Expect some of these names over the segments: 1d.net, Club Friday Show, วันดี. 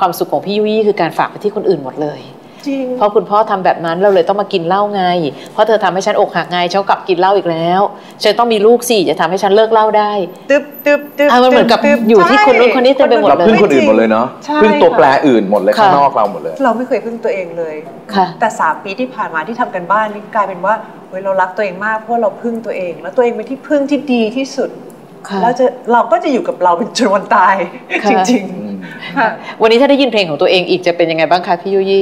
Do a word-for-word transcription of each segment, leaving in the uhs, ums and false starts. ความสุขของพี่ยุ้ยคือการฝากไปที่คนอื่นหมดเลยเพราะคุณพ่อทำแบบนั้นเราเลยต้องมากินเหล้าไงเพราะเธอทำให้ฉันอกหักไงฉันกลับกินเหล้าอีกแล้วฉันต้องมีลูกสิจะทำให้ฉันเลิกเหล้าได้ตึ๊บตึ๊บตึ๊บมันเหมือนกับอยู่ที่คนนู้นคนนี้เต็มไปหมดเลยพึ่งคนอื่นหมดเลยเนาะพึ่งตัวแปรอื่นหมดเลยข้างนอกเราหมดเลยเราไม่เคยพึ่งตัวเองเลยค่ะแต่สามปีที่ผ่านมาที่ทำกันบ้านนี่กลายเป็นว่าเฮ้ยเรารักตัวเองมากเพราะเราพึ่งตัวเองแล้วตัวเองเป็นที่พึ่งที่ดีที่สุดเราจะเราก็จะอยู่กับเราเป็นจนวันตายจริงๆวันนี้ถ้าได้ยินเพลงของตัวเองอีกจะเป็นยังไงบ้างคะพี่ยุ้ย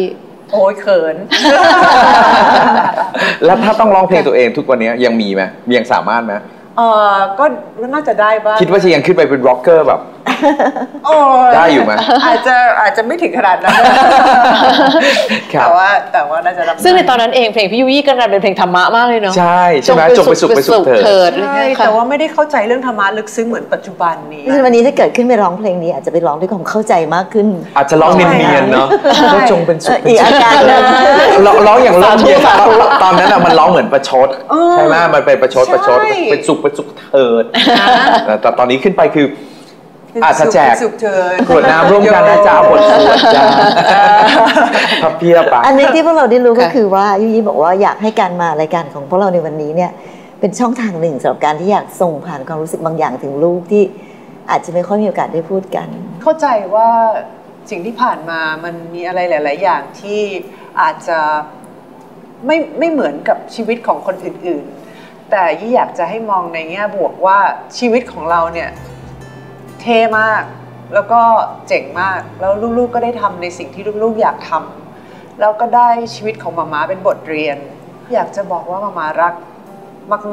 โอ้ยเขินแล้วถ้าต้องร้องเพลงตัวเองทุกวันนี้ยังมีไหมยังสามารถไหมเออก็น่าจะได้บ้างคิดว่าจะยังขึ้นไปเป็นร็อกเกอร์แบบได้อยู่ไหมอาจจะอาจจะไม่ถึงขนาดนั้นแต่ว่าแต่ว่าน่าจะซึ่งในตอนนั้นเองเพลงพี่ยุ้ยก็กลายเป็นเพลงธรรมะมากเลยเนาะใช่ใช่ไหมจงไปสุขไปสุขเถิดแต่ว่าไม่ได้เข้าใจเรื่องธรรมะลึกซึ้งเหมือนปัจจุบันนี้วันนี้ถ้าเกิดขึ้นไปร้องเพลงนี้อาจจะไปร้องด้วยความเข้าใจมากขึ้นอาจจะร้องเนียนๆเนาะก็จงเป็นสุขอีกอาการร้องอย่างร้องเนียนตอนนั้นอะมันร้องเหมือนประชดใช่ไหมมันเป็นประชดประชดเป็นสุขไปสุขเถิดแต่ตอนนี้ขึ้นไปคืออาจจะแจกขวดน้ำร่วมกันนะจ๊ะขวดขวดจ้าพับเพียบปะอันนี้ที่พวกเราได้รู้ก็คือว่ายุ้ยบอกว่าอยากให้การมารายการของพวกเราในวันนี้เนี่ยเป็นช่องทางหนึ่งสำหรับการที่อยากส่งผ่านความรู้สึกบางอย่างถึงลูกที่อาจจะไม่ค่อยมีโอกาสได้พูดกันเข้าใจว่าสิ่งที่ผ่านมามันมีอะไรหลายๆอย่างที่อาจจะไม่ไม่เหมือนกับชีวิตของคนอื่นๆแต่ยุ้ยอยากจะให้มองในแง่บวกว่าชีวิตของเราเนี่ยเท่มากแล้วก็เจ๋งมากแล้วลูกๆก็ได้ทำในสิ่งที่ลูกๆอยากทำแล้วก็ได้ชีวิตของมาม่าเป็นบทเรียนอยากจะบอกว่ามาม่ารัก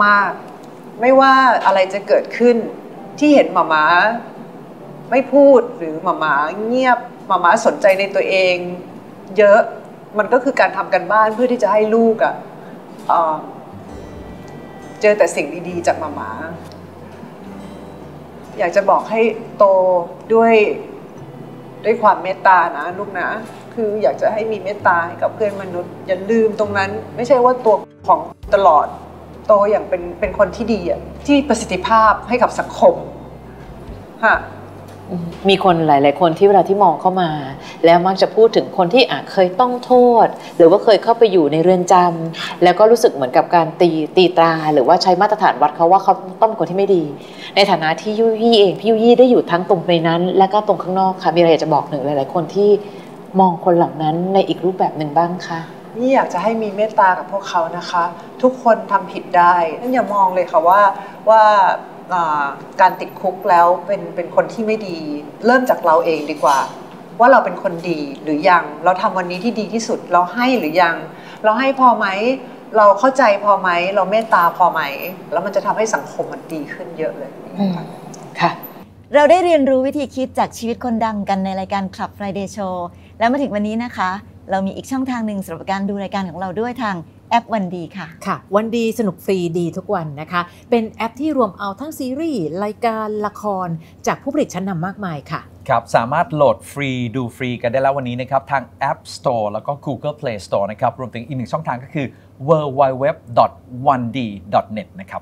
มากๆไม่ว่าอะไรจะเกิดขึ้นที่เห็นมาม่าไม่พูดหรือมาม่าเงียบมาม่าสนใจในตัวเองเยอะมันก็คือการทำกันบ้านเพื่อที่จะให้ลูกอ่ะเจอแต่สิ่งดีๆจากมาม่าอยากจะบอกให้โตด้วยด้วยความเมตตานะลูกนะคืออยากจะให้มีเมตตากับเพื่อนมนุษย์อย่าลืมตรงนั้นไม่ใช่ว่าตัวของตลอดโตอย่างเป็นเป็นคนที่ดีอ่ะที่ประสิทธิภาพให้กับสังคมค่ะมีคนหลายๆคนที่เวลาที่มองเข้ามาแล้วมักจะพูดถึงคนที่อาจเคยต้องโทษหรือว่าเคยเข้าไปอยู่ในเรือนจำแล้วก็รู้สึกเหมือนกับการตีตีตราหรือว่าใช้มาตรฐานวัดเขาว่าเขาต้องเป็นคนที่ไม่ดีในฐานะที่ยุ้ยเองพี่ยุ้ยได้อยู่ทั้งตรงในนั้นและก็ตรงข้างนอกค่ะมีอะไรอยากจะบอกหนึ่งหลายๆคนที่มองคนเหล่านั้นในอีกรูปแบบหนึ่งบ้างคะนี่อยากจะให้มีเมตตากับพวกเขานะคะทุกคนทำผิดได้นั่นอย่ามองเลยค่ะว่าว่าการติดคุกแล้วเป็นเป็นคนที่ไม่ดีเริ่มจากเราเองดีกว่าว่าเราเป็นคนดีหรือยังเราทำวันนี้ที่ดีที่สุดเราให้หรือยังเราให้พอไหมเราเข้าใจพอไหมเราเมตตาพอไหมแล้วมันจะทำให้สังคมมันดีขึ้นเยอะเลยค่ะเราได้เรียนรู้วิธีคิดจากชีวิตคนดังกันในรายการ Club Friday Show แล้วมาถึงวันนี้นะคะเรามีอีกช่องทางหนึ่งสำหรับการดูรายการของเราด้วยทางแอป วันดี ค่ะค่ะ วันดี สนุกฟรีดีทุกวันนะคะเป็นแอปที่รวมเอาทั้งซีรีส์รายการละครจากผู้ผลิตชั้นนำมากมายค่ะครับสามารถโหลดฟรีดูฟรีกันได้แล้ววันนี้นะครับทาง App Store แล้วก็ Google Play Store นะครับรวมถึงอีกหนึ่งช่องทางก็คือ ดับเบิลยู ดับเบิลยู ดับเบิลยู ดอท วันดี ดอท เน็ต นะครับ